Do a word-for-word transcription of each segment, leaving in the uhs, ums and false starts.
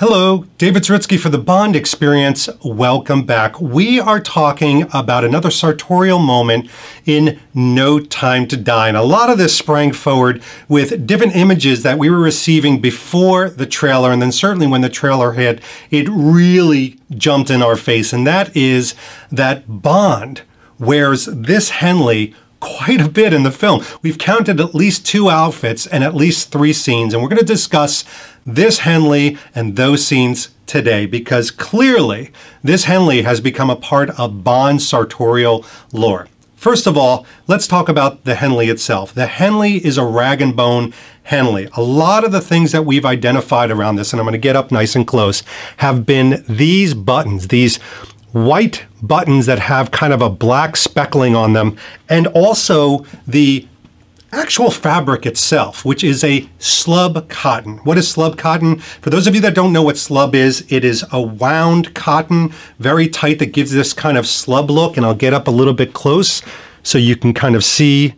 Hello, David Zaritsky for the Bond Experience. Welcome back. We are talking about another sartorial moment in No Time to Die. And a lot of this sprang forward with different images that we were receiving before the trailer. And then certainly when the trailer hit, it really jumped in our face. And that is that Bond wears this Henley quite a bit in the film. We've counted at least two outfits and at least three scenes, and we're going to discuss this Henley and those scenes today, because clearly this Henley has become a part of Bond's sartorial lore. First of all, let's talk about the Henley itself. The Henley is a rag and bone Henley. A lot of the things that we've identified around this, and I'm going to get up nice and close, have been these buttons, these white buttons that have kind of a black speckling on them, and also the actual fabric itself, which is a slub cotton. What is slub cotton? For those of you that don't know what slub is, it is a wound cotton, very tight, that gives this kind of slub look, and I'll get up a little bit close so you can kind of see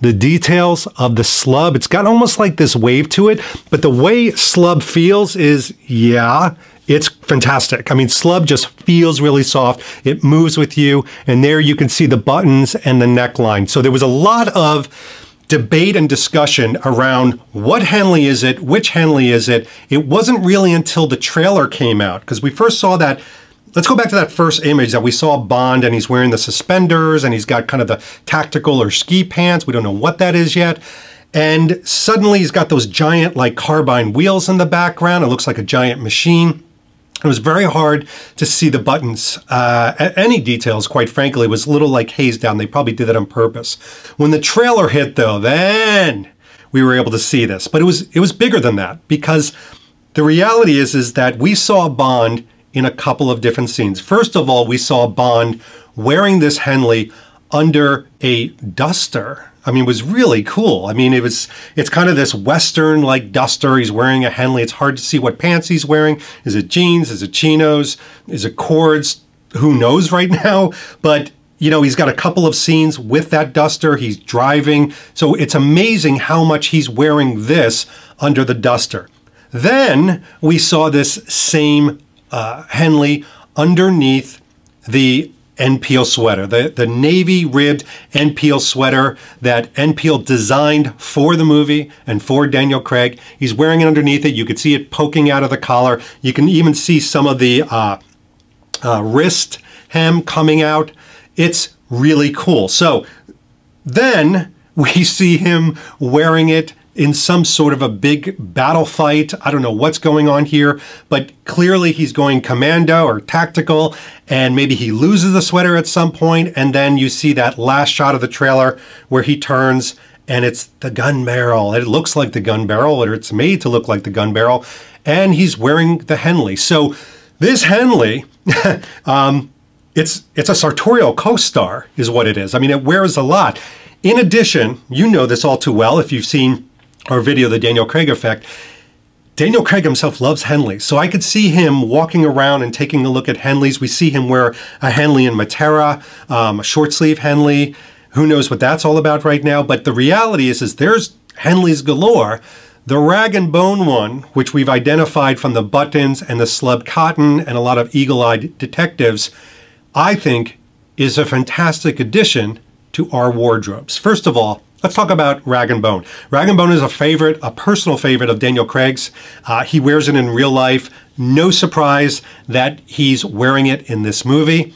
the details of the slub. It's got almost like this wave to it, but the way slub feels is, yeah, it's fantastic. I mean, slub just feels really soft. It moves with you. And there you can see the buttons and the neckline. So there was a lot of debate and discussion around what Henley is it, which Henley is it. It wasn't really until the trailer came out, because we first saw that. Let's go back to that first image that we saw Bond, and he's wearing the suspenders and he's got kind of the tactical or ski pants. We don't know what that is yet. And suddenly he's got those giant like carbine wheels in the background. It looks like a giant machine. It was very hard to see the buttons. Uh, any details, quite frankly, was a little like haze down. They probably did that on purpose. When the trailer hit, though, then we were able to see this. But it was it was bigger than that, because the reality is, is that we saw Bond in a couple of different scenes. First of all, we saw Bond wearing this Henley under a duster. I mean, it was really cool. I mean, it was, it's kind of this Western like duster. He's wearing a Henley. It's hard to see what pants he's wearing. Is it jeans? Is it chinos? Is it cords? Who knows right now? But, you know, he's got a couple of scenes with that duster. He's driving. So it's amazing how much he's wearing this under the duster. Then we saw this same uh, Henley underneath the NPeal sweater, the, the navy ribbed NPeal sweater that NPeal designed for the movie and for Daniel Craig. He's wearing it underneath it. You can see it poking out of the collar. You can even see some of the uh, uh, wrist hem coming out. It's really cool. So then we see him wearing it in some sort of a big battle fight. I don't know what's going on here, but clearly he's going commando or tactical, and maybe he loses the sweater at some point, and then you see that last shot of the trailer where he turns and it's the gun barrel. It looks like the gun barrel, or it's made to look like the gun barrel, and he's wearing the Henley. So this Henley, um, it's, it's a sartorial co-star is what it is. I mean, it wears a lot. In addition, you know this all too well if you've seen our video, The Daniel Craig Effect. Daniel Craig himself loves Henley. So I could see him walking around and taking a look at Henleys. We see him wear a Henley in Matera, um, a short sleeve Henley. Who knows what that's all about right now? But the reality is, is there's Henleys galore. The rag and bone one, which we've identified from the buttons and the slub cotton and a lot of eagle-eyed detectives, I think is a fantastic addition to our wardrobes. First of all, let's talk about Rag and Bone. Rag and Bone is a favorite, a personal favorite of Daniel Craig's. Uh, he wears it in real life. No surprise that he's wearing it in this movie.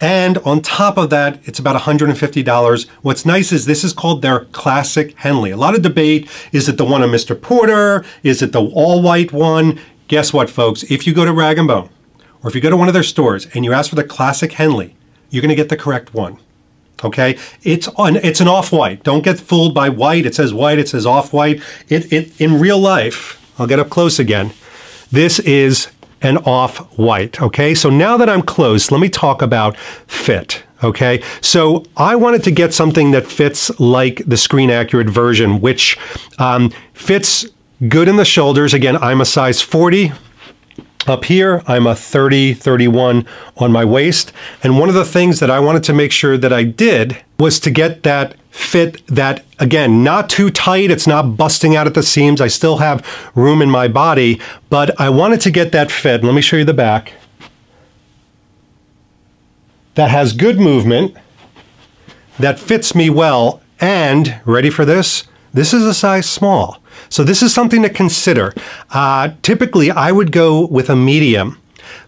And on top of that, it's about one hundred fifty dollars. What's nice is this is called their classic Henley. A lot of debate. Is it the one of Mister Porter? Is it the all-white one? Guess what, folks? If you go to Rag and Bone, or if you go to one of their stores and you ask for the classic Henley, you're going to get the correct one. Okay, it's on, it's an off-white. Don't get fooled by white. It says white, it says off-white. It, it in real life, I'll get up close again, this is an off-white, okay? So now that I'm close, let me talk about fit, okay? So I wanted to get something that fits like the screen-accurate version, which um, fits good in the shoulders. Again, I'm a size forty. Up here, I'm a thirty, thirty-one on my waist. And one of the things that I wanted to make sure that I did was to get that fit that, again, not too tight. It's not busting out at the seams. I still have room in my body, but I wanted to get that fit. Let me show you the back. That has good movement, that fits me well, and, ready for this? This is a size small. So this is something to consider. Uh, typically, I would go with a medium,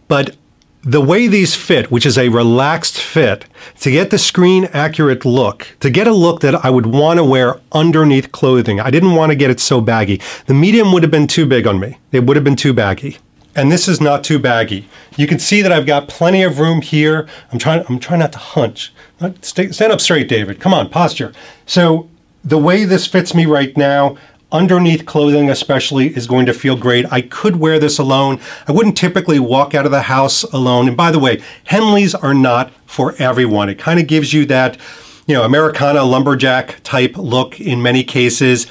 but the way these fit, which is a relaxed fit, to get the screen accurate look, to get a look that I would want to wear underneath clothing. I didn't want to get it so baggy. The medium would have been too big on me. It would have been too baggy. And this is not too baggy. You can see that I've got plenty of room here. I'm trying, I'm trying not to hunch. Stay, stand up straight, David. Come on, posture. So the way this fits me right now, underneath clothing especially, is going to feel great. I could wear this alone. I wouldn't typically walk out of the house alone. And by the way, Henleys are not for everyone. It kind of gives you that, you know, Americana lumberjack type look in many cases.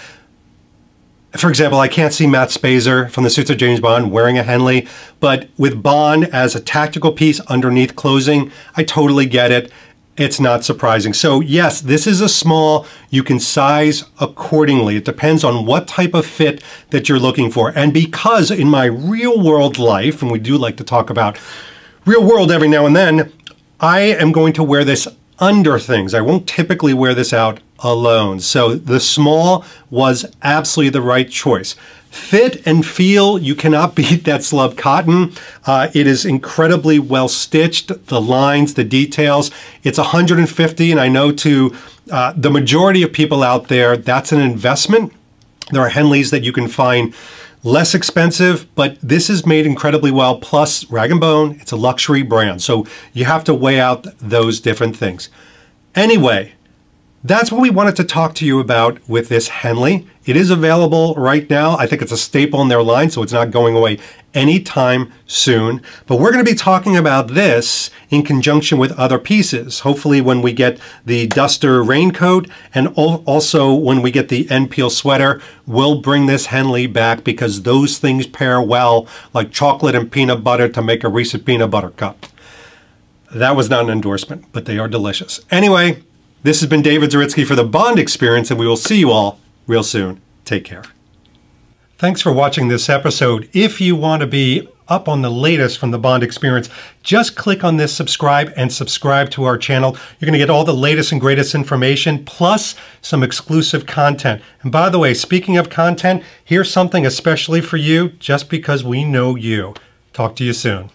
For example, I can't see Matt Spazer from the Suits of James Bond wearing a Henley, but with Bond as a tactical piece underneath clothing, I totally get it. It's not surprising. So yes, this is a small. You can size accordingly. It depends on what type of fit that you're looking for. And because in my real world life, and we do like to talk about real world every now and then, I am going to wear this under things. I won't typically wear this out alone. So the small was absolutely the right choice. Fit and feel, you cannot beat that Slub Cotton. Uh, it is incredibly well stitched, the lines, the details. It's one hundred fifty dollars, and I know to uh, the majority of people out there, that's an investment. There are Henleys that you can find less expensive, but this is made incredibly well, plus Rag and Bone, it's a luxury brand. So you have to weigh out those different things. Anyway, that's what we wanted to talk to you about with this Henley. It is available right now. I think it's a staple in their line, so it's not going away anytime soon. But we're going to be talking about this in conjunction with other pieces, hopefully when we get the duster raincoat, and also when we get the NPeal sweater, we'll bring this Henley back because those things pair well, like chocolate and peanut butter to make a Reese's peanut butter cup. That was not an endorsement, but they are delicious. Anyway, this has been David Zaritsky for the Bond Experience, and we will see you all real soon. Take care. Thanks for watching this episode. If you want to be up on the latest from the Bond Experience, just click on this subscribe and subscribe to our channel. You're going to get all the latest and greatest information, plus some exclusive content. And by the way, speaking of content, here's something especially for you, just because we know you. Talk to you soon.